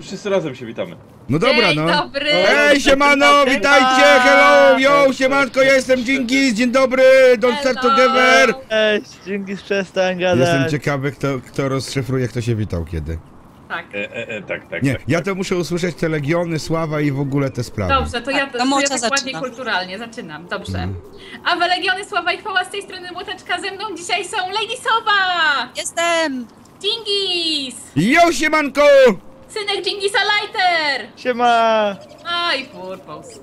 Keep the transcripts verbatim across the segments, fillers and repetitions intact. Wszyscy razem się witamy. No dobra, dzień no. Dobry. Ej, siemano, witajcie, hello, yo, siemanko, ja jestem Dżingis, dzień dobry, Don't Starve Together. Cześć, Dżingis, przestań gadać. Jestem ciekawy, kto, kto rozszyfruje, kto się witał kiedy. Tak. E, e, tak, tak. Nie, tak, ja to tak. Muszę usłyszeć te legiony, sława i w ogóle te sprawy. Dobrze, to tak, ja to ja tak zaczyna. Ładnie kulturalnie zaczynam, dobrze. Mm. A we legiony, sława i chwała, z tej strony Młoteczka, ze mną dzisiaj są Lady Sowa. Jestem. Dżingis. Yo, siemanko. Synek Dżingisa Lighter! Siema! A i Purpose.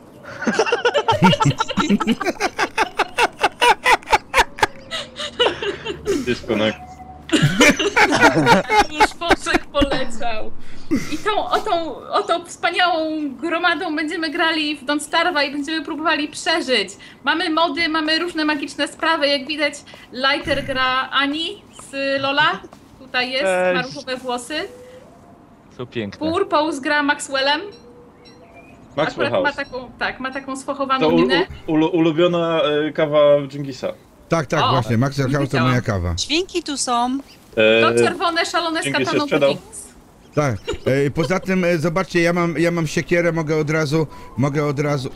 Dyskonek. Już poszek poleciał. I tą, o, tą, o tą wspaniałą gromadą będziemy grali w Don't Starve'a i będziemy próbowali przeżyć. Mamy mody, mamy różne magiczne sprawy. Jak widać, Lighter gra Ani z Lola. Tutaj jest, ma różowe włosy. Purpose gra Maxwellem. Maxwell House. Ma taką, tak, ma taką sfochowaną to minę. U, u, ulubiona y, kawa Dżingisa. Tak, tak, o, właśnie. Maxwell House to moja kawa. Dźwięki tu są. E, to czerwone, szalone z kataną Dżingis. Tak. E, poza tym, e, zobaczcie, ja mam, ja mam siekierę, mogę od razu, mogę od razu...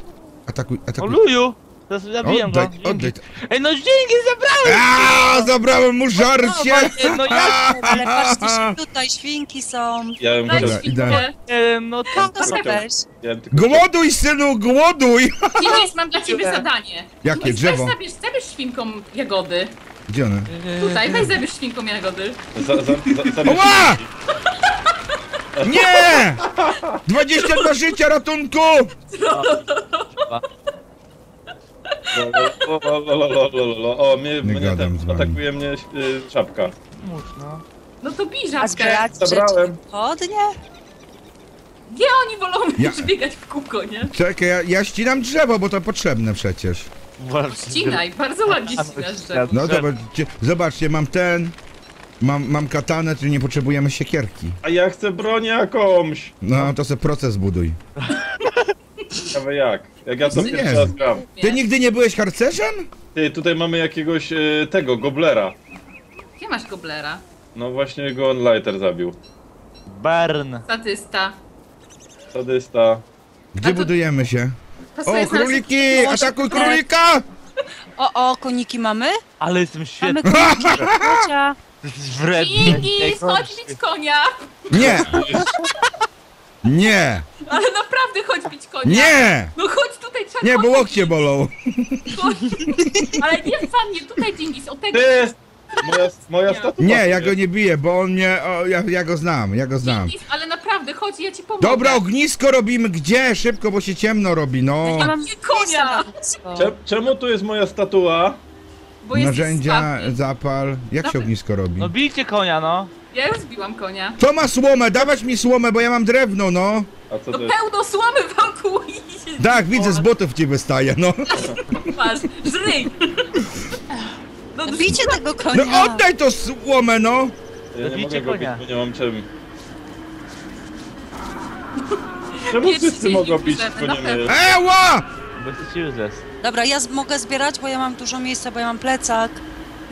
Atakuj, atakuj. Oluju! Zabijam go. Oddaj, ej, no Dżingis zabrałem! Aaaa, zabrałem mu żarcie! No, no ja, ale patrzcie się tutaj, świnki są. Ja bym no tam to sobie weź. Głoduj, synu, głoduj! Dżingis, mam dla ciebie zadanie. Jakie drzewo? Zabierz, zabierz świnkom jagody. Gdzie one? Tutaj, weź zabierz świnkom jagody. Oła! Nie! dwadzieścia dwa życia, ratunku! O, o, o, o, o, o mnie, mnie ten, atakuje mnie y, czapka. Można. No to bij żabkę. Zabrałem. Odnie? Gdzie oni wolą ja. biegać w kółko, nie? Czekaj, ja, ja ścinam drzewo, bo to potrzebne przecież. Ścinaj, bardzo ładnie ścinasz drzewo. No zobaczcie, zobaczcie, mam ten, mam, mam katanę, czyli nie potrzebujemy siekierki. A ja chcę broń jakąś. No to se proces buduj. Ciekawe jak, jak ja to no pierwszy raz gram. Ty nigdy nie byłeś harcerzem? Ty, tutaj mamy jakiegoś y, tego, goblera. Gdzie masz goblera? No właśnie go Lighter zabił. Barn. Sadysta. Sadysta. Gdzie to... budujemy się? O, króliki! Nas... Atakuj królika! O, o, koniki mamy? Ale jestem świetny. Mamy konia. Dżingis, chodź bić konia! Nie! Nie! Ale naprawdę chodź bić konia! Nie! No chodź tutaj, trzeba. Nie, bo łokcie bolą! Chodź. Ale nie za mnie, tutaj Dżingis, o tego... Ty! Moja, moja statua... Nie, ja go nie biję, bo on mnie... O, ja, ja go znam, ja go znam. Dżingis, ale naprawdę, chodź, ja ci pomogę. Dobra, ognisko robimy, gdzie? Szybko, bo się ciemno robi, no! Ja mam konia! Czemu tu jest moja statua? Bo narzędzia, zapal... Jak się ognisko robi? No bijcie konia, no! Ja już zbiłam konia. To ma słomę, dawać mi słomę, bo ja mam drewno, no. A co to jest? Pełno słomy wokół i... Tak, widzę, z botów ci wystaje, no. Masz, żryj. No, bijcie tego konia. No oddaj to słomę, no. Ja nie mogę go bić, bo nie mam czym. Czemu wszyscy mogą bić, bo nie wiem. Eła! Dobra, ja mogę zbierać, bo ja mam dużo miejsca, bo ja mam plecak.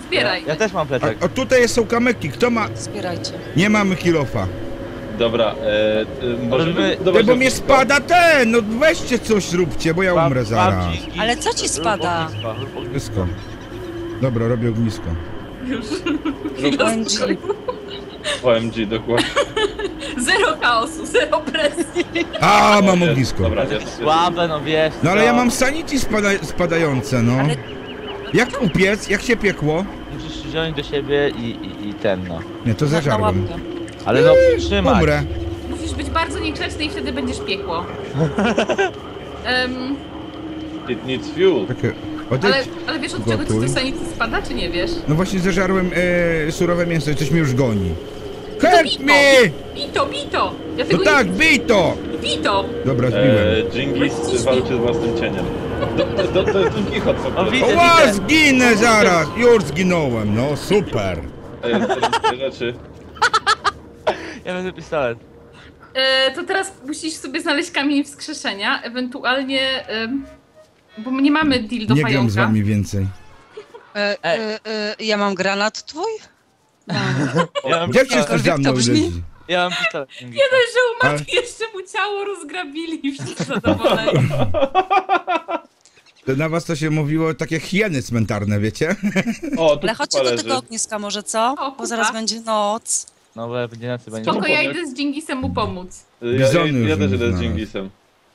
Zbieraj. Ja, ja też mam plecak. A, a tutaj są kamyki, kto ma... Zbierajcie. Nie mamy kilofa. Dobra, e, e, możemy... Ty, bo, bo mnie spada ten, no weźcie coś zróbcie, bo ja umrę bab, zaraz. Babci, ale co ci spada? Ognisko. Dobra, robię ognisko. Już. O M G, dokładnie. Zero chaosu, zero presji. A, mam ognisko. Dobra, jest słabe, no wiesz. No ale ja mam sanity spada, spadające, no. Ale... Jak upiec? Jak się piekło? Musisz wziąć do siebie i, i, i ten no. Nie, to zażarłem. Ale no, trzymaj. Umrę. Musisz być bardzo niegrzeczny i wtedy będziesz piekło. um... It needs fuel. Okay. Ale, ale wiesz od czego ci to sanicy spada, czy nie wiesz? No właśnie zażarłem e, surowe mięso i coś mi już goni. Help me! Bito, bito! Ja tego no tak, nie... bito! Bito! Dobra, zbiłem. Dżingis walczy z własnym cieniem. To, to jest Don Kichot, co o, zginę zaraz! Już zginąłem, no super! To jest te rzeczy. Ja będę pistolet. E, to teraz musisz sobie znaleźć kamień wskrzeszenia, ewentualnie... E, bo nie mamy deal do pająka. Nie gram z wami więcej. E, e, e, ja mam granat twój? No. Ja mam... Jak się coś za mną brzmi? Ja mam pistolet. Nie dość, że umarł, ale... jeszcze mu ciało rozgrabili i wszyscy zadowoleni. To na was to się mówiło takie hieny cmentarne, wiecie? O, ale chodźcie do tego ogniska może, co? O, bo zaraz będzie noc. No, bo będzie nocy. Spoko, będzie... ja idę z Dżingisem mu pomóc. Ja, ja, ja też idę z Dżingisem.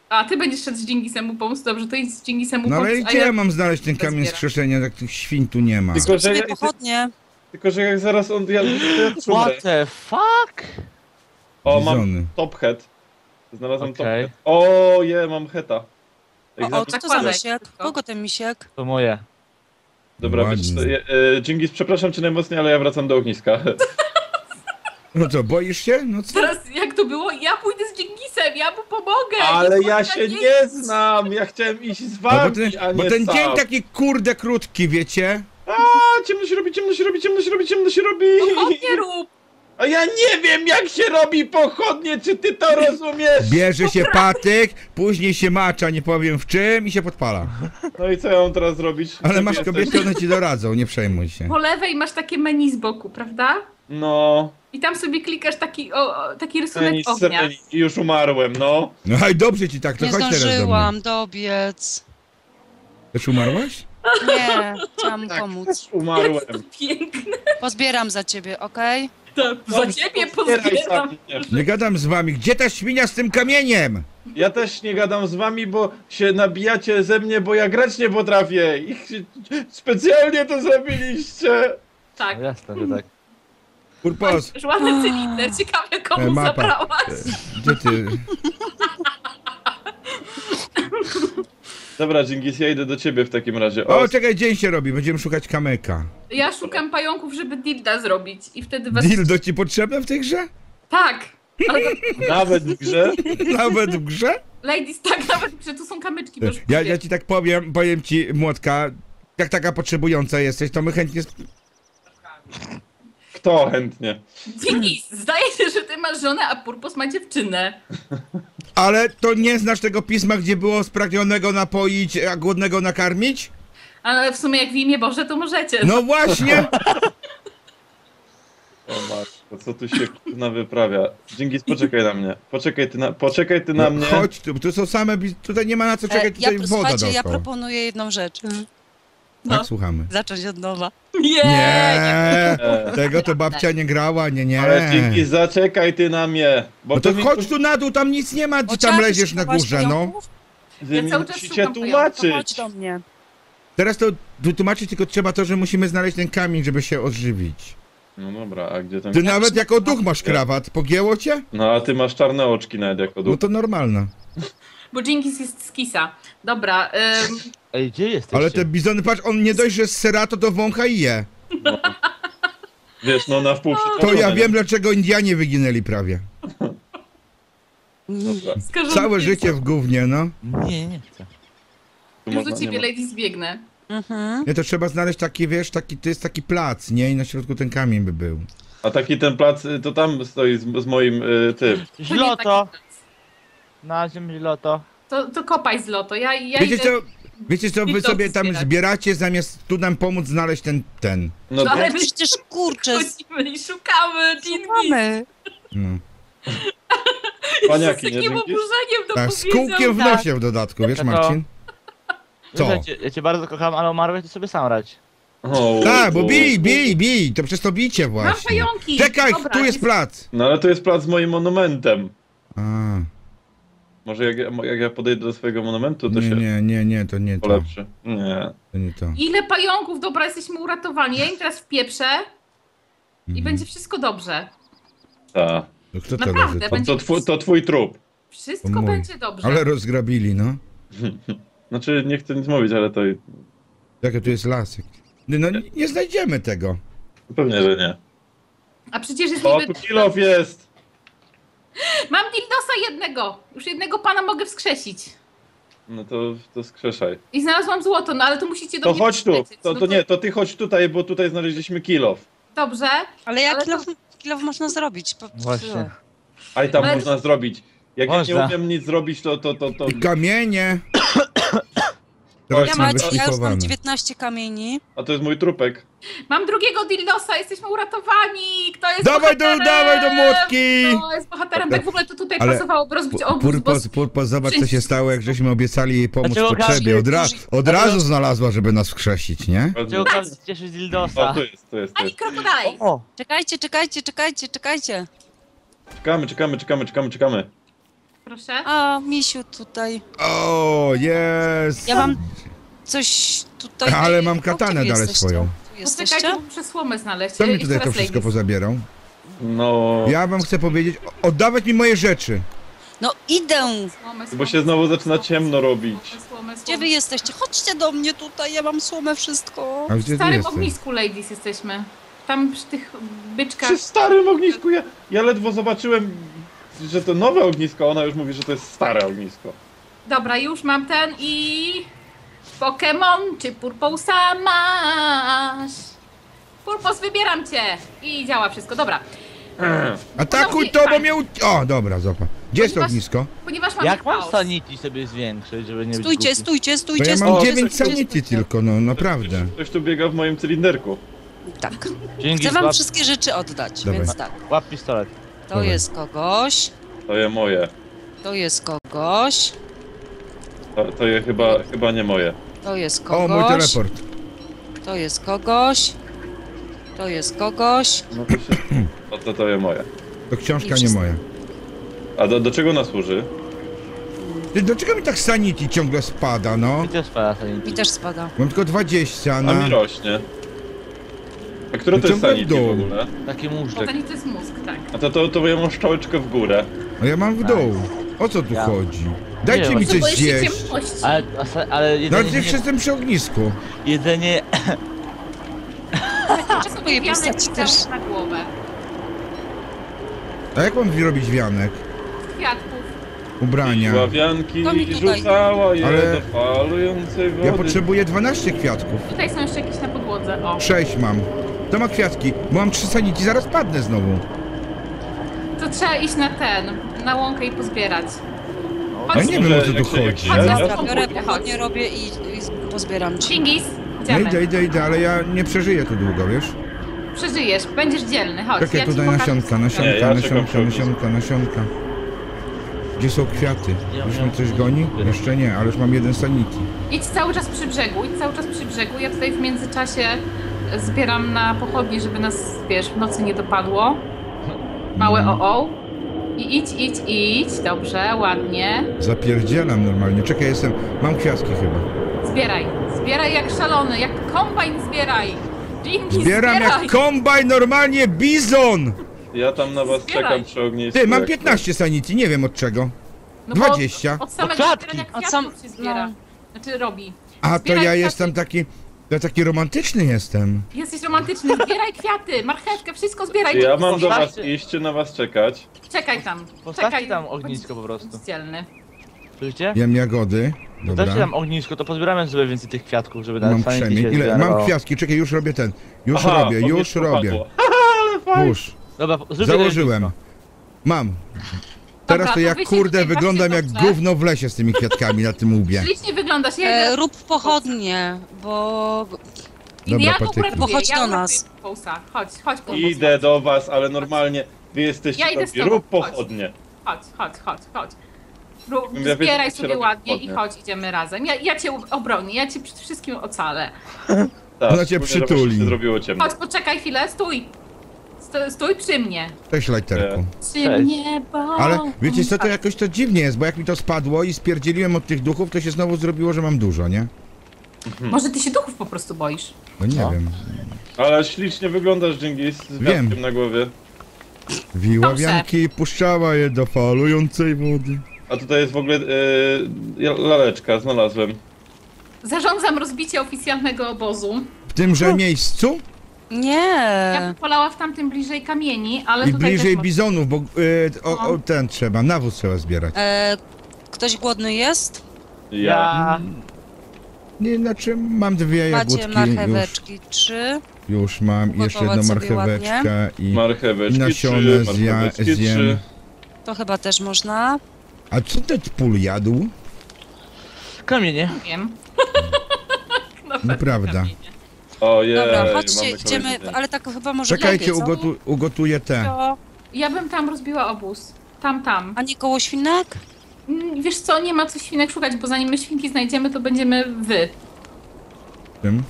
A, ty będziesz szedł z Dżingisem mu pomóc, dobrze, to idź z Dżingisem mu pomóc. No ale gdzie ja... ja mam znaleźć ten kamień skrzeszenia, jak tych świń tu nie ma? Tylko, że... pochodnie. Tylko, że jak zaraz on... Ja... What the fuck? O, mam top head. Znalazłem okay. top head. O, je, yeah, mam heta. O, o, co to za misiek? Kogo ten misiek? To moje. Dobra, więc... Dżingis, przepraszam cię najmocniej, ale ja wracam do ogniska. No co, boisz się? No co? Teraz jak to było? Ja pójdę z Dżingisem, ja mu pomogę! Ale ja się nie, nie znam! Ja chciałem iść z wami, no bo ten, a nie bo ten sam. Dzień taki kurde krótki, wiecie? A ciemno się robi, ciemno się robi, ciemno się robi, ciemno się robi! Pochodnie rób! A ja nie wiem, jak się robi pochodnie, czy ty to rozumiesz? Bierze się patyk, później się macza, nie powiem w czym i się podpala. No i co ja mam teraz zrobić? Ale tak masz kobiety, one ci doradzą, nie przejmuj się. Po lewej masz takie menu z boku, prawda? No. I tam sobie klikasz taki, o, taki rysunek Meni, ognia. Meni. I już umarłem, no. No i dobrze ci tak, to nie chodź teraz do mnie. Nie zdążyłam dobiec. Też umarłaś? Nie, chciałam tak, pomóc. Umarłem. Jak to piękne. Pozbieram za ciebie, okej? Okay? Za ciebie pozbieram. Nie gadam z wami. Gdzie ta świnia z tym kamieniem? Ja też nie gadam z wami, bo się nabijacie ze mnie, bo ja grać nie potrafię. I specjalnie to zrobiliście. Tak. Jasne, że tak. Purpose. Żłany cylinder. Ciekawie komu mapa zabrałaś. Gdzie ty? Dobra, Dżingis, ja idę do ciebie w takim razie. O, o czekaj, dzień się robi, będziemy szukać kamyka. Ja szukam pająków, żeby dilda zrobić i wtedy was... Dildo ci potrzebne w tej grze? Tak! Ale... Nawet w grze? Nawet w grze? Ladies, tak, nawet w grze, tu są kamyczki. Ja, ja ci tak powiem, powiem ci, Młotka, jak taka potrzebująca jesteś, to my chętnie... Kto chętnie? Dżingis, zdaje się, że ty masz żonę, a Purpose ma dziewczynę. Ale to nie znasz tego pisma, gdzie było spragnionego napoić, a głodnego nakarmić? Ale w sumie jak w imię Boże to możecie. No właśnie! O matko, co tu się kurna wyprawia? Dżingis, poczekaj na mnie. Poczekaj ty na, poczekaj ty na no, mnie. Chodź tu, tu są same, tutaj nie ma na co czekać, tutaj e, ja, woda słuchajcie, dostał. Ja proponuję jedną rzecz. No. Tak, słuchamy. Zacząć od nowa. Nie, nie, nie! Tego to babcia nie grała, nie, nie. Ale dzięki, zaczekaj ty na mnie. Bo no to mi... chodź tu na dół, tam nic nie ma, ty tam leziesz na górze, no. Ja cały czas się tłumaczyć. Chodź do mnie. Teraz to wytłumaczyć tylko trzeba to, że musimy znaleźć ten kamień, żeby się odżywić. No dobra, a gdzie tam... Ty nawet jako duch masz krawat, pogięło cię? No a ty masz czarne oczki nawet jako duch. No to normalne. Bo Dżingis jest z Kisa. Dobra, ym... Ej, gdzie jesteście? Ale te bizony, patrz, on nie dość, że z serato to wącha i je. No. Wiesz, no na wpół to ja wiem, dlaczego Indianie wyginęli prawie. Dobra. Całe życie w gównie, no. Nie, nie chcę. Już do ciebie, Lady, zbiegnę. Mhm. Nie, to trzeba znaleźć taki, wiesz, taki, to jest taki plac, nie? I na środku ten kamień by był. A taki ten plac, to tam stoi z, z moim y, typ. Zloto! Na ziemi zloto. To, to kopaj zloto, ja, ja wiecie, idę... co, wiecie co, wy sobie tam zbierać. zbieracie, zamiast tu nam pomóc znaleźć ten, ten. No, no ale przecież kurczę... Chodzimy i szukamy, Dżingis. No. Paniaki, z takim oburzeniem do tak, z kółkiem w nosie w dodatku, wiesz, Marcin? Co? Ja cię, ja cię bardzo kocham, ale umarłeś, to sobie sam radź. Oh, tak, bo bij, bij, bij, to przez to bicie właśnie. Mam pająki! Czekaj, dobra, tu jest plac! No ale tu jest plac z moim monumentem. A. Może jak, jak ja podejdę do swojego monumentu, to nie, się nie, nie, nie, to nie polepszy. To. Nie. To nie to. Ile pająków, dobra, jesteśmy uratowani. Ja im teraz wpieprzę i mm. będzie wszystko dobrze. Tak. No kto to naprawdę, będzie... to, twój, to twój trup. Wszystko będzie dobrze. Ale rozgrabili, no. Znaczy, nie chcę nic mówić, ale to... Jakie tu jest lasek. No nie, nie znajdziemy tego. Pewnie, że nie. A przecież jest... O, niby... kilof jest! Mam dildosa jednego. Już jednego pana mogę wskrzesić. No to, to skrzeszaj. I znalazłam złoto, no ale to musicie do to mnie chodź tu. To, no to nie, to ty chodź tutaj, bo tutaj znaleźliśmy kilof. Dobrze. Ale jak ale kilof, to... kilof można zrobić? Po... Właśnie. Aj tam ale... można zrobić. Jak można. Ja nie umiem nic zrobić, to... to, to, to... I kamienie. Teraz ja macie, ja już mam dziewiętnaście kamieni. A to jest mój trupek. Mam drugiego dildosa, jesteśmy uratowani! Kto jest dawaj bohaterem? Do, dawaj do młotki! Kto jest bohaterem? Tak w ogóle to tutaj ale pasowałoby rozbić obóz. Purpose, Purpose, zobacz co się stało, jak żeśmy obiecali jej pomóc w potrzebie. Od, ra od razu znalazła, żeby nas wskrzesić, nie? Cieszy dildosa. To jest, to jest, to jest. Ani kroku dalej! O, o. Czekajcie, czekajcie, czekajcie, czekajcie. Czekamy, czekamy, czekamy, czekamy, czekamy. Proszę. O, misiu tutaj. O, jest! Ja mam coś tutaj... Ale mam katanę dalej swoją. Poczekaj, muszę słomę znaleźć. Co mi tutaj to wszystko pozabierą? No... Ja wam chcę powiedzieć, oddawać mi moje rzeczy. No idę! Bo się znowu zaczyna ciemno robić. Gdzie wy jesteście? Chodźcie do mnie tutaj, ja mam słomę, wszystko. A gdzie w starym ognisku, ladies, jesteśmy. Tam przy tych byczkach... Przy starym ognisku, ja, ja ledwo zobaczyłem... Że to nowe ognisko, ona już mówi, że to jest stare ognisko. Dobra, już mam ten i... Pokémon czy Purposa masz? Purpose, wybieram cię! I działa wszystko, dobra. Atakuj to, bo mnie u... O, dobra, zopa. Gdzie ponieważ, jest ognisko? Ponieważ mam jak mam sanity sobie zwiększyć, żeby nie stójcie, być stójcie, stójcie, stójcie, stójcie. Ja mam dziewięć sanity tylko, no naprawdę. Ktoś, ktoś tu biega w moim cylinderku. Tak. Dzięki, chcę wam łap... wszystkie rzeczy oddać, dobra, więc tak. Łap pistolet. To dobra, jest kogoś. To je moje. To jest kogoś. To, to je chyba, chyba nie moje. To jest kogoś. O, mój teleport. To jest kogoś. To jest kogoś. No to, się... to, to, to je moje. To książka nie moja. A do, do czego ona służy? Ty, dlaczego mi tak sanity ciągle spada, no? Mi też spada sanity. Mi też spada. Mam tylko dwadzieścia, no. A mi rośnie. A które no to jest sanity w ogóle? Taki móżdżek. Sanity to jest mózg, tak. A to, to, to ja mam szczałeczkę w górę. A ja mam w dół. O co tu ja chodzi? Dajcie mi coś zjeść. Ale, ale jedzenie... No, gdzieś jestem przy ognisku. Jedzenie... Czasem je wianek też na głowę. A jak mam robić wianek? Z kwiatków. Ubrania. Ławianki rzucała je ale... do falującej wody. Ja potrzebuję dwanaście kwiatków. Tutaj są jeszcze jakieś na podłodze, o. sześć mam. To ma kwiatki, bo mam trzy sanity, zaraz padnę znowu. To trzeba iść na ten, na łąkę i pozbierać. Chodź, ja nie wiem, o co tu chodzi. Chodź, ja biorę pochodnie, robię i, i pozbieram ci. Dżingis, idziemy. No idę, idę, idę, ale ja nie przeżyję tu długo, wiesz? Przeżyjesz, będziesz dzielny, chodź. Takie ja tutaj nasionka, nasionka, nie, ja nasionka, nasionka, nasionka. Gdzie są kwiaty? Już mnie coś goni? Jeszcze nie, ale już mam jeden sanity. Idź cały czas przy brzegu, idź cały czas przy brzegu. Ja tutaj w międzyczasie zbieram na pochodnie, żeby nas, wiesz, w nocy nie dopadło. Małe oo. I idź, idź, idź. Dobrze, ładnie. Zapierdzielam normalnie. Czekaj, jestem... Mam kwiatki chyba. Zbieraj. Zbieraj jak szalony, jak kombajn zbieraj. Dżingis, zbieram zbieraj jak kombajn, normalnie bizon! Ja tam na was zbieraj, czekam przy ognisku. Ty, mam piętnaście sanity, nie wiem od czego. No dwadzieścia. Od, od samego zbierania kwiatów sam... się zbiera. No. Znaczy robi. A zbieraj to ja kwiaty, jestem taki... Ja taki romantyczny jestem. Jesteś romantyczny, zbieraj kwiaty, marchewkę, wszystko zbieraj. Ja mam do was iść, na was czekać. Czekaj tam, postawcie czekaj tam ognisko po prostu. Dzielny. Słyszycie? Jem jagody. Dobra. Dajcie tam ognisko, to pozbieramy sobie więcej tych kwiatków, żeby na sami się ile? Mam kwiatki, czekaj, już robię ten. Już aha, robię, już robię. Ale fajnie. Już. Dobra, założyłem. Mam. Teraz dobra, to ja, to kurde, wyglądam jak gówno w lesie z tymi kwiatkami na tym łbie. Ślicznie wyglądasz, ja e, rób pochodnie, bo... Dobra, ja Patryku, bo chodź ja do nas. Chodź, chodź, Purpose, idę chodź do was, ale normalnie wy jesteście ja idę rób pochodnie. Chodź, chodź, chodź, chodź. Rób, ja zbieraj sobie ładnie pochodnie i chodź, idziemy razem. Ja, ja cię obronię, ja cię przed wszystkim ocalę. Tak, ona cię przytuli. Zrobiło ciemno. Chodź, poczekaj chwilę, stój. Stój przy mnie. Cześć, Lighterku. Przy mnie, bo... Ale wiecie co, to jakoś to dziwnie jest, bo jak mi to spadło i spierdzieliłem od tych duchów, to się znowu zrobiło, że mam dużo, nie? Mhm. Może ty się duchów po prostu boisz? No nie co? Wiem. Ale ślicznie wyglądasz, Dżingis, z wiatkiem na głowie. Wiławianki i puszczała je do falującej wody. A tutaj jest w ogóle yy, laleczka, znalazłem. Zarządzam rozbicie oficjalnego obozu. W tymże miejscu? Nie. Ja polała w tamtym bliżej kamieni, ale i tutaj bliżej też bizonów, bo yy, o, o, ten trzeba, nawóz trzeba zbierać. E, ktoś głodny jest? Ja. Nie, znaczy mam dwie jagódki. Macie marcheweczki, już, trzy. Już mam ugotować jeszcze jedną marcheweczkę i marcheweczki, nasionę zja, zjem. To chyba też można. A co ten pól jadł? Kamienie. Nie wiem. Nieprawda. Ojej, dobra, chodźcie, idziemy, ale tak chyba może czekajcie, lepiej, ugotu ugotuję te. To ja bym tam rozbiła obóz. Tam, tam. A nie koło świnek? Wiesz co, nie ma co świnek szukać, bo zanim my świnki znajdziemy, to będziemy wy. Tym?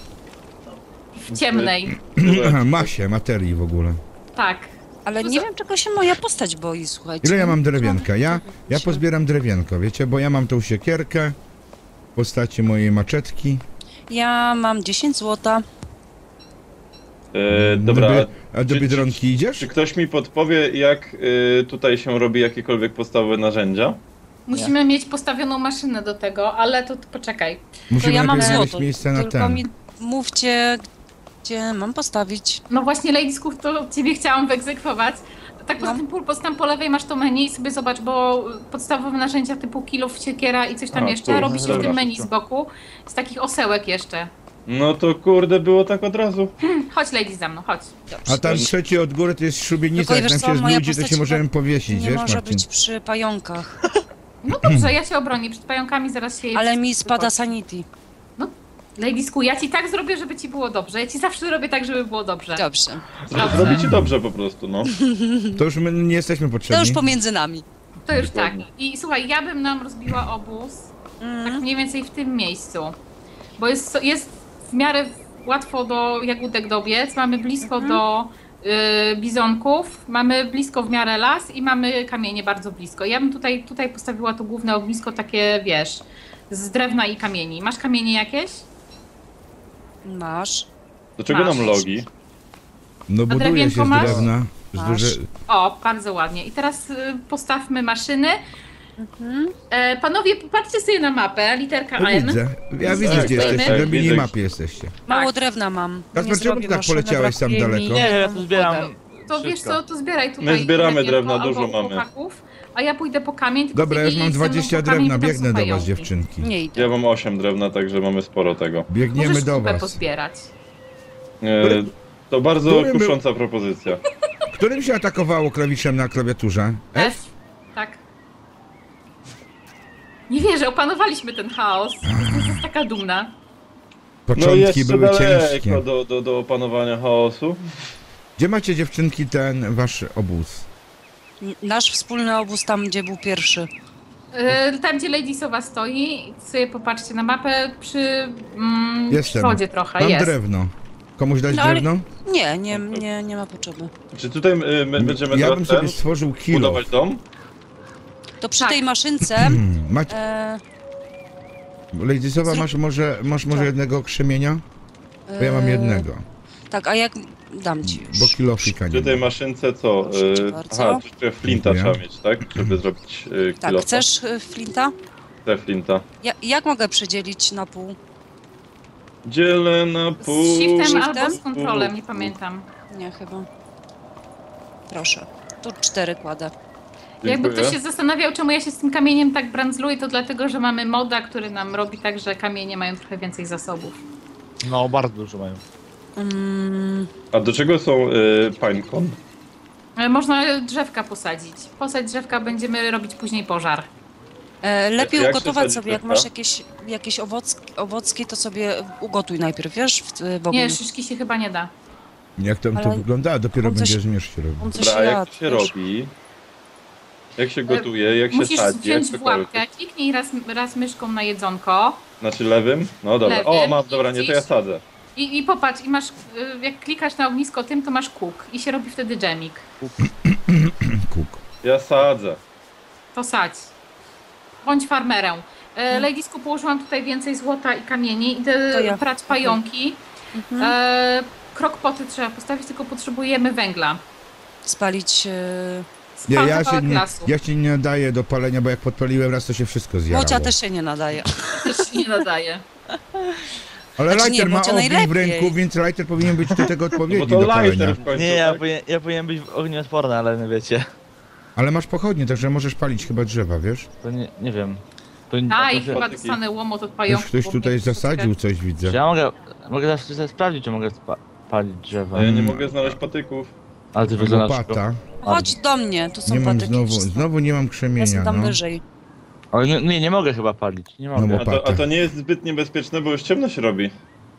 W ciemnej. Aha, masie, materii w ogóle. Tak. Ale nie wiem, czego się moja postać boi, słuchajcie. Ile ja mam drewienka? Ja, ja pozbieram drewienko, wiecie, bo ja mam tą siekierkę w postaci mojej maczetki. Ja mam dziesięć złota. Yy, dobra. Dobry, a do Biedronki czy, czy, idziesz? Czy ktoś mi podpowie, jak y, tutaj się robi jakiekolwiek podstawowe narzędzia? Musimy ja. mieć postawioną maszynę do tego, ale to, to poczekaj. Musimy to ja mam złoto, miejsce na tylko ten. Mi mówcie, gdzie mam postawić. No właśnie, Lejsków, to ciebie chciałam wyegzekwować. Tak poza no. tym Purpose tam po lewej masz to menu i sobie zobacz, bo podstawowe narzędzia typu kilów, siekiera i coś tam A, jeszcze tu, robi się dobra, w tym menu z boku, z takich osełek jeszcze. No to kurde, było tak od razu. Hmm, chodź Lady za mną, chodź. Dobrze. A tam trzeci od góry to jest szubienica, jak nam się znudzi, to się możemy powiesić, nie wiesz, może Marcin? Być przy pająkach. No dobrze, ja się obronię, przed pająkami zaraz się... Ale mi spada sanity. No, Lejlisku, ja ci tak zrobię, żeby ci było dobrze. Ja ci zawsze robię tak, żeby było dobrze. Dobrze. dobrze. Zrobię ci dobrze po prostu, no. To już my nie jesteśmy potrzebni. To już pomiędzy nami. To już tak. I słuchaj, ja bym nam rozbiła obóz, mm. tak mniej więcej w tym miejscu. Bo jest, jest w miarę łatwo do jagódek dobiec, mamy blisko mhm. do... Yy, bizonków, mamy blisko w miarę las i mamy kamienie bardzo blisko. Ja bym tutaj, tutaj postawiła to główne ognisko takie, wiesz, z drewna i kamieni. Masz kamienie jakieś? Masz. Dlaczego nam logi? No buduje się z drewna. Z duży... O, bardzo ładnie. I teraz yy, postawmy maszyny. Mhm. E, panowie, popatrzcie sobie na mapę, literka no, N. Widzę. Ja widzę, gdzie jesteście, na mini mapie jesteście. Mało drewna mam. Kasper, czemu ty tak poleciałeś sam daleko? Nie, ja tu zbieram. To wiesz co, to zbieraj tutaj. My zbieramy drewna, dużo mamy. Chłopaków, a ja pójdę po kamień. Dobra, ja już mam dwadzieścia drewna, biegnę do was dziewczynki. Nie idę. Ja mam osiem drewna, także mamy sporo tego. Biegniemy możesz do was. Pozbierać. E, to bardzo Którym kusząca był... propozycja. Którym się atakowało klawiszem na klawiaturze? F? Tak. Nie wierzę, opanowaliśmy ten chaos. Jestem taka dumna. Początki no były ciężkie. Do, do, do opanowania chaosu. Gdzie macie dziewczynki ten wasz obóz? Nasz wspólny obóz tam, gdzie był pierwszy. Yy, tam, gdzie Lady Sowa stoi. Sobie popatrzcie na mapę przy mm, wschodzie trochę. Mam jest. drewno. Komuś dać no, drewno? Nie, nie, nie, nie ma potrzeby. Czy tutaj yy, będziemy ja bym sobie ten, stworzył kilo. budować dom? To przy tak. tej maszynce... Hmm, mać... e... Lady Sowa, masz może, masz może tak. jednego krzemienia? Bo ja mam jednego. E... Tak, a jak... dam ci już. Bo kilofika nie Przy tej maszynce co? Proszę, aha, czy flinta ja. trzeba mieć, tak? Żeby zrobić kilofa. Tak, chcesz flinta? Chcę flinta. Ja, jak mogę przydzielić na pół? Dzielę na pół... Z shiftem, shiftem? albo z kontrolem, nie pamiętam. Nie, chyba. Proszę. Tu cztery kładę. Dziękuję. Jakby ktoś się zastanawiał, czemu ja się z tym kamieniem tak brandzluję, to dlatego, że mamy moda, który nam robi tak, że kamienie mają trochę więcej zasobów. No, bardzo dużo mają. Mm. A do czego są y, pańkon? Można drzewka posadzić. Posadź drzewka, będziemy robić później pożar. E, lepiej jak ugotować sobie, drzewka? Jak masz jakieś, jakieś owoc, owocki, to sobie ugotuj najpierw, wiesz? W, w ogóle. Nie, szyszki się chyba nie da. Jak tam ale to wygląda? A dopiero będzie zmierz się robić. Dobra, a jak to się wiesz? robi? Jak się gotuje, jak Musisz się sadzi, wziąć jak w łapkę, kliknij raz, raz myszką na jedzonko. Znaczy lewym? No dobra. Lewym. O, mam, dobra, nie, to ja sadzę. I, i popatrz, i masz, jak klikasz na ognisko tym, to masz kuk i się robi wtedy dżemik. Kuk. Kuk. Ja sadzę. To sadź. Bądź farmerem. E, Lejlisku, położyłam tutaj więcej złota i kamieni. Idę ja. prać pająki. Mhm. E, krok poty trzeba postawić, tylko potrzebujemy węgla. Spalić... E... Nie, ja, się nie, ja się nie nadaję do palenia, bo jak podpaliłem raz, to się wszystko zjadło. Mocia też się nie nadaje. Też się nie nadaje. Ale znaczy Lighter nie, ma ogniw w ręku, więc Lighter powinien być do tego odpowiedni no bo to do palenia. W końcu, nie, ja, tak? powinien, ja powinien być ognioodporny, ale nie wiecie. Ale masz pochodnie, także możesz palić chyba drzewa, wiesz? To nie, nie wiem. To, A, to i chyba dostanę łomot od pająków. Ktoś tutaj zasadził coś, widzę. Ja mogę, mogę zawsze sprawdzić, czy mogę pa palić drzewa. A ja nie mogę znaleźć patyków. Ale ty wyglądasz... Łopata. Chodź do mnie, tu są nie patyki. Znowu, znowu nie mam krzemienia. Jestem tam no. wyżej. Ale nie, nie, nie mogę chyba palić, nie mogę. No, a, to, a to nie jest zbyt niebezpieczne, bo już ciemno się robi.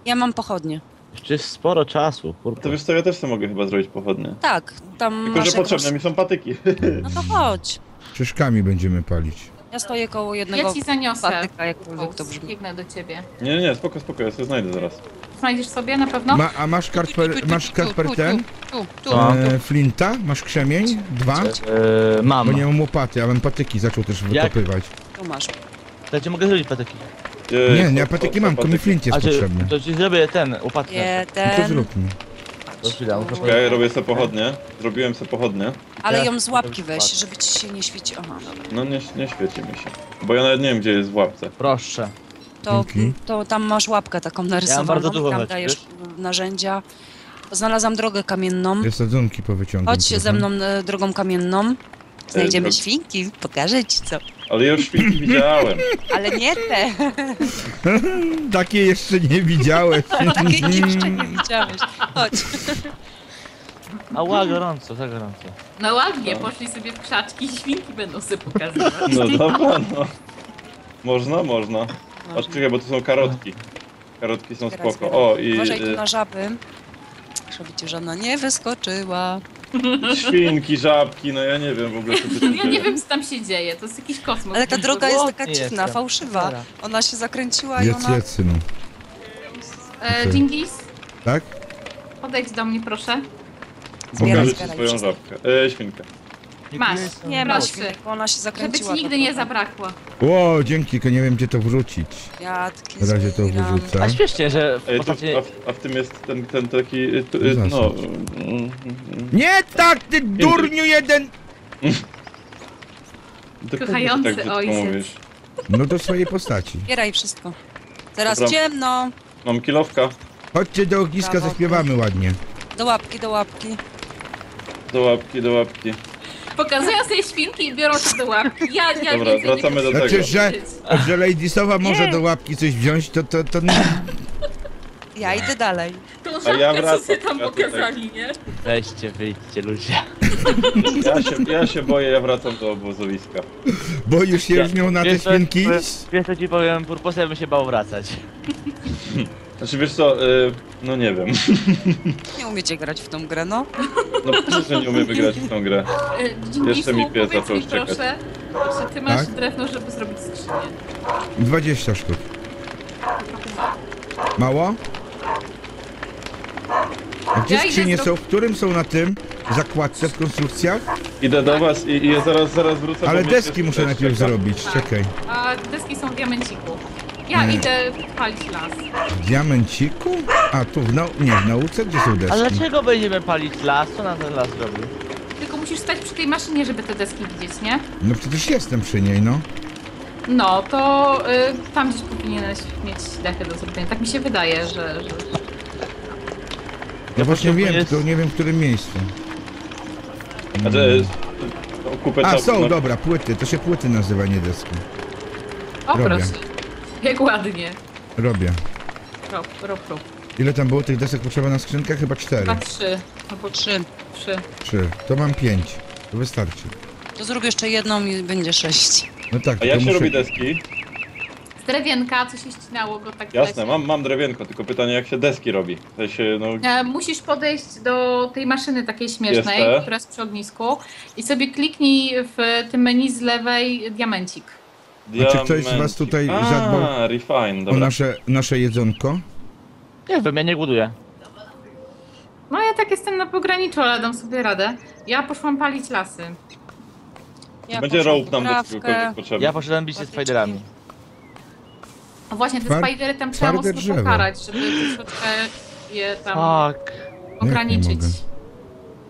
Ja mam pochodnie. Czy jest sporo czasu, kurwa. To wiesz co, ja też sobie mogę chyba zrobić pochodnie. Tak, tam tylko, że potrzebne jakąś... mi są patyki. No to chodź. Szyszkami będziemy palić. Ja stoję koło jednego patyka. Ja ci zaniosę patyka, jakkolwiek to brzmi. Biegnę do ciebie. Nie, nie, nie, spoko, spoko, ja sobie znajdę zaraz. Znajdziesz sobie na pewno? Ma, a masz Kasper, masz Kasper ten? Tu, tu, tu. E, Flinta? Masz krzemień? Dwa? E, mam. Bo nie mam łopaty, a mam patyki zaczął też wykopywać. Tu masz. Ja ci mogę zrobić patyki. Nie, nie, patyki mam, to mi flint jest potrzebny. To ci zrobię ten, łopatkę. Jeden. To zrób mi. Ja robię sobie pochodnie, zrobiłem sobie pochodnie. Ale ją z łapki weź, żeby ci się nie świeci. Aha, dobra. No nie, nie świeci mi się, bo ja nawet nie wiem gdzie jest w łapce. Proszę. To, to tam masz łapkę taką narysowaną, ja bardzo dużo tam dajesz wiesz? narzędzia. Znalazłam drogę kamienną. Jest sadzonki po wyciągu. Chodź się ze mną drogą kamienną. Znajdziemy Ej, to... świnki, pokażę ci co. Ale ja już świnki widziałem. Ale nie te. Takie jeszcze nie widziałeś. Takie jeszcze nie widziałeś. Chodź. Ała, gorąco, za gorąco. No ładnie, no. Poszli sobie w krzaczki i świnki będą sobie pokazywać. No dobra, no. Można, można. Oczekaj, bo to są karotki. Karotki są teraz spoko. O, i... Uważaj tu na żaby. Żeby cię żadna nie wyskoczyła. Świnki, żabki, no ja nie wiem w ogóle co to się Ja nie wiem co tam się dzieje, to jest jakiś kosmos. Ale ta droga jest taka dziwna, fałszywa. Ona się zakręciła i ona... Jedz, no. Dżingis? Tak? Podejdź do mnie proszę. Zbieraj, zbieraj. Swoją żabkę, eee, świnkę. Masz, nie masz, ona się zakręciła. Żeby ci nigdy nie zabrakło. Ło, dzięki, tylko nie wiem gdzie to wrzucić. W razie to wyrzucę. A śmiesznie, że w postaci... a, w, a w tym jest ten, ten taki... T, no... Nie tak, ty durniu jeden! Kochający tak ojciec. No do swojej postaci. Zbieraj wszystko. Teraz dobra. Ciemno. Mam kilowka. Chodźcie do ogniska, brawo. Zaśpiewamy ładnie. Do łapki, do łapki. Do łapki, do łapki. Pokazują sobie świnki i biorą to do łapki. Ja, ja dobra, więcej wracamy nie do tego. Znaczy, że, że Lady Sowa może do łapki coś wziąć, to... to, to... Ja idę dalej. To żabkę, ja wracam, co sobie tam ja pokazali, nie? Weźcie, wyjdźcie ludzie. Ja się, ja się boję, ja wracam do obozowiska. Boisz się ja, już nią na te świnki? Wiesz co ci powiem, Purpose, ja bym się bał wracać. Znaczy wiesz co, y, no nie wiem. Nie umiecie grać w tą grę, no? No przecież nie umiemy grać w tą grę. Dzięki jeszcze mi pies zaczął uciekać. Proszę, proszę, ty masz tak? drewno, żeby zrobić skrzynię. dwadzieścia sztuk. Mało? A gdzie ja skrzynie są? W którym są na tym zakładce w konstrukcjach? Idę do was i, i zaraz, zaraz wrócę. Ale deski muszę najpierw zrobić, tak. Czekaj. A deski są w diamenciku. Ja nie. Idę palić las. W diamenciku? A tu w, nau nie, w nauce? Gdzie są deski? Ale dlaczego będziemy palić las? Co nam ten las robi? Tylko musisz stać przy tej maszynie, żeby te deski widzieć, nie? No przecież jestem przy niej, no. No, to y, tam gdzieś powinieneś mieć dechę do zrobienia. Tak mi się wydaje, że... że... Ja właśnie wiem, jest... to nie wiem w którym miejscu. A, to jest... Kupę A są, no. dobra, płyty. To się płyty nazywa, nie deski. O, robię. Proszę. Jak ładnie. Robię. Rob, rob, rob. Ile tam było tych desek potrzeba na skrzynkach? Chyba cztery. Chyba trzy. Albo trzy. Trzy. Trzy. To mam pięć. To wystarczy. To zrób jeszcze jedną i będzie sześć. No tak. A jak się muszę... robi deski? Z drewienka, coś się ścinało go tak. Jasne, mam, mam drewienko, tylko pytanie jak się deski robi. To się, no... e, musisz podejść do tej maszyny takiej śmiesznej, jest która jest przy ognisku i sobie kliknij w tym menu z lewej diamencik. Diamencik. A czy ktoś z was tutaj zadbał A, refine, dobra. o nasze, nasze jedzonko? Nie wiem, ja nie głoduję. No ja tak jestem na pograniczu, ale dam sobie radę. Ja poszłam palić lasy. Ja będzie rope nam do kogoś potrzebny. Ja poszedłem bić się spiderami. No właśnie, te Twar spidery tam trzeba mocno drzewo. pokarać, żeby troszeczkę je tam tak. ograniczyć.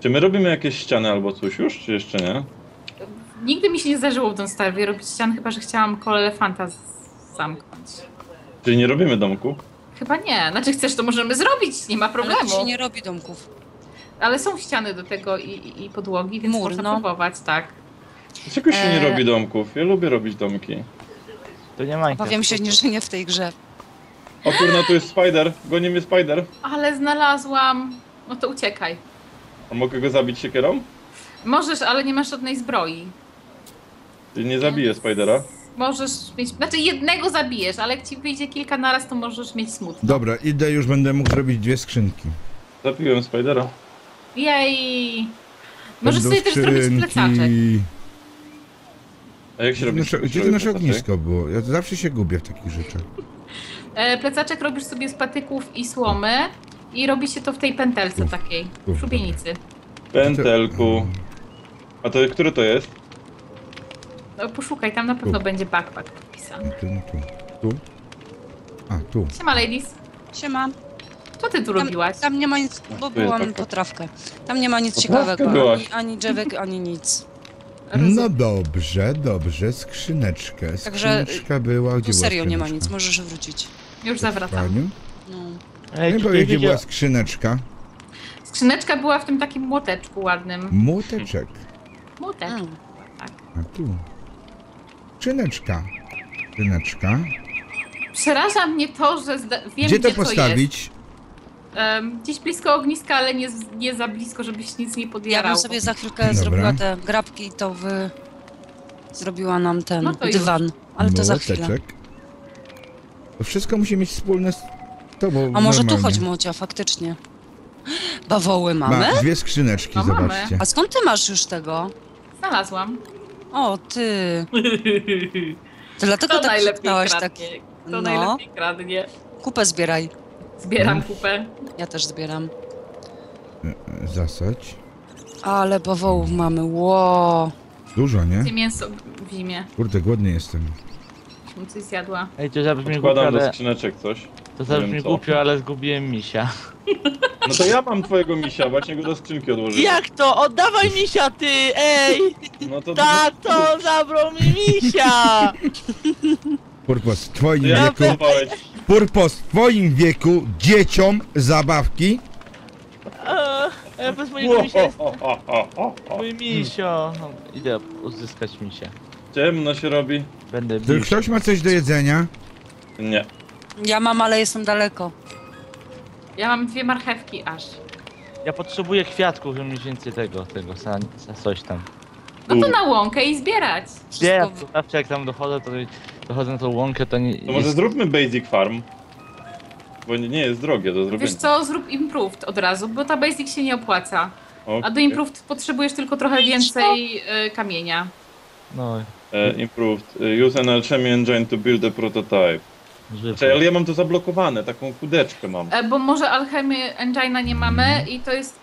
Czy my robimy jakieś ściany albo coś już, czy jeszcze nie? Nigdy mi się nie zdarzyło w Don't Starve robić ścian, chyba że chciałam koło elefanta zamknąć. Czyli nie robimy domku? Chyba nie. Znaczy chcesz, to możemy zrobić, nie ma problemu. Ale to się nie robi domków. Ale są ściany do tego i, i, i podłogi, więc Mur, można no. próbować, tak. Dlaczego się nie robi domków? Ja lubię robić domki. To nie ma. Powiem się, że nie w tej grze. O kurna, tu jest spider. Goni mnie spider. Ale znalazłam. No to uciekaj. A mogę go zabić siekierą? Możesz, ale nie masz żadnej zbroi. Ty nie zabiję spidera. możesz mieć... Znaczy jednego zabijesz, ale jak ci wyjdzie kilka naraz, to możesz mieć smutno. Dobra, idę, już będę mógł zrobić dwie skrzynki. Zabiłem Spidera. Jej! Możesz sobie też zrobić plecaczek. A jak się robi? Gdzie to nasze ognisko było? Ja zawsze się gubię w takich rzeczach. Plecaczek robisz sobie z patyków i słomy i robi się to w tej pętelce uf, takiej, uf, szubienicy. Pętelku. A to który to jest? No poszukaj, tam na pewno tu będzie backpack podpisany. Tu, tu, tu. A, tu. Siema, ladies. Siema. Co ty tu tam robiłam? Tam nie ma nic, bo byłam potrawkę. Tam nie ma nic potrawkę ciekawego, ani, ani drzewek, ani nic. No dobrze, dobrze, skrzyneczkę. Skrzyneczka także, była, gdzie no serio, była nie ma nic, możesz wrócić. Już zawracam. No. Ej, nie powiem, gdzie była skrzyneczka. Skrzyneczka była w tym takim młoteczku ładnym. Młoteczek. Młoteczek, hmm. tak. A tu. Skrzyneczka. Skrzyneczka. Przeraża mnie to, że zda... wiem, gdzie, gdzie to postawić? To jest. Um, gdzieś blisko ogniska, ale nie, nie za blisko, żebyś nic nie podjarało. Ja bym sobie za chwilkę dobra zrobiła te grabki i to wy... zrobiła nam ten no dywan, ale młoteczek to za chwilę. To wszystko musi mieć wspólne z tobą. A normalnie. Może tu chodź, Młodzia, faktycznie. Bawoły mamy? Ma dwie skrzyneczki, no, zobaczcie. Mamy. A skąd ty masz już tego? Znalazłam. O, ty. To dlatego to tak szeptałaś taki. To no najlepiej kradnie. Kupę zbieraj. Zbieram kupę. Ja też zbieram. Zasać. Ale bawołów mamy, ło. Dużo, nie? Gdzie mięso w zimie. Kurde, głodny jestem. Mu coś zjadła. Ej, to zabrzmi głupio, ale... do skrzyneczek coś. To zabrzmi głupio, ale zgubiłem misia. No to ja mam twojego misia, właśnie go do skrzynki odłożyłem. Jak to? Oddawaj misia, ty! Ej! No to... Tato, zabrał mi misia! Purpose, twoim ja wieku... Purpose, w twoim wieku dzieciom zabawki? Eee, bez mojego misia jest... Mój misio... Idę uzyskać misia. Ciemno się robi. Będę bił. Ktoś ma coś do jedzenia? Nie. Ja mam, ale jestem daleko. Ja mam dwie marchewki aż. Ja potrzebuję kwiatków, żebym mniej więcej tego, tego, za, za coś tam. No to na łąkę i zbierać. Zbierać, zawsze jak tam dochodzę, to dochodzę na tą łąkę, to nie... To może jest... zróbmy basic farm. Bo nie, nie jest drogie do zrobienia. Wiesz co, zrób improved od razu, bo ta basic się nie opłaca. Okay. A do improved potrzebujesz tylko trochę więcej y, kamienia. No. Uh, improved. Use an alchemy engine to build a prototype. Znaczy, ale ja mam to zablokowane, taką kudeczkę mam. E, bo może alchemy engine'a nie mamy mm. i to jest...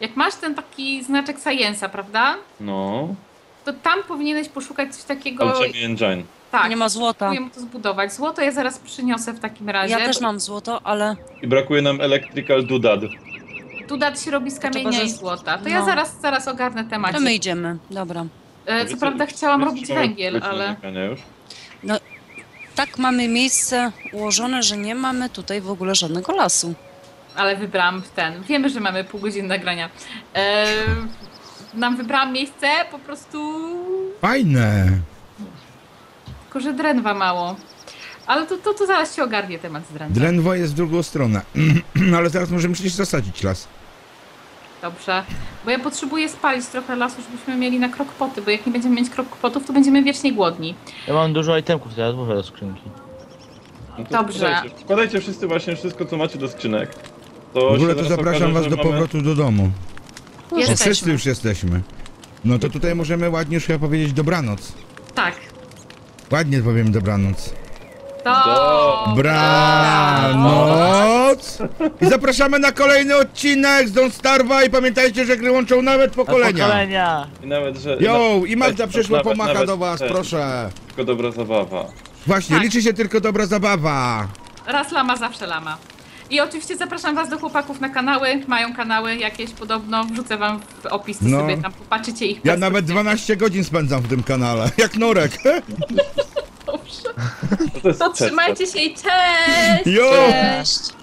Jak masz ten taki znaczek science'a, prawda? No. To tam powinieneś poszukać coś takiego... Alchemy engine. Tak. Nie ma złota. Próbujemy to zbudować. Złoto ja zaraz przyniosę w takim razie. Ja też mam złoto, ale... I brakuje nam electrical doodad. Doodad się robi z kamienia i złota. To no. ja zaraz, zaraz ogarnę temat. To my idziemy, dobra. E, co prawda chciałam robić węgiel, ale... No, tak mamy miejsce ułożone, że nie mamy tutaj w ogóle żadnego lasu. Ale wybrałam ten... Wiemy, że mamy pół godziny nagrania. E, nam wybrałam miejsce po prostu... Fajne! Tylko, że drenwa mało. Ale to, to, to zaraz się ogarnie temat z drenwa. Drenwa jest w drugą stronę. Ale zaraz możemy przecież zasadzić las. Dobrze, bo ja potrzebuję spalić trochę lasu, żebyśmy mieli na krokpoty, bo jak nie będziemy mieć krokpotów, to będziemy wiecznie głodni. Ja mam dużo itemków, teraz włożę do skrzynki. No dobrze. Wkładajcie, wkładajcie wszyscy właśnie wszystko, co macie do skrzynek. To w ogóle to zapraszam was do mamy... powrotu do domu. Jesteśmy. Wszyscy już jesteśmy. No to tutaj możemy ładnie już chyba powiedzieć dobranoc. Tak. Ładnie powiem dobranoc. Dobranoc! I zapraszamy na kolejny odcinek z Don't Starve'a i pamiętajcie, że gry łączą nawet pokolenia. pokolenia. I nawet, że... Yo, i Magda przyszła pomacha do was, ten, proszę. Tylko dobra zabawa. Właśnie, tak. Liczy się tylko dobra zabawa. Raz lama, zawsze lama. I oczywiście zapraszam was do chłopaków na kanały, mają kanały jakieś podobno, wrzucę wam w opis, to no. sobie tam popatrzycie ich. Ja nawet dwanaście godzin spędzam w tym kanale, jak norek. Dobrze. To, to trzymajcie się i cześć! Jo! Cześć!